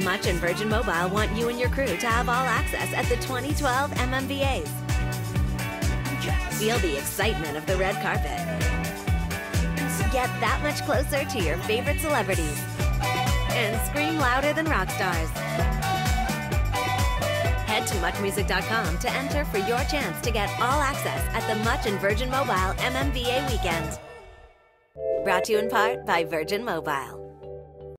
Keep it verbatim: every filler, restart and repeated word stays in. Much and Virgin Mobile want you and your crew to have all access at the twenty twelve M M V As. Feel the excitement of the red carpet. Get that much closer to your favorite celebrities. And scream louder than rock stars. Head to much music dot com to enter for your chance to get all access at the Much and Virgin Mobile M M V A weekend. Brought to you in part by Virgin Mobile.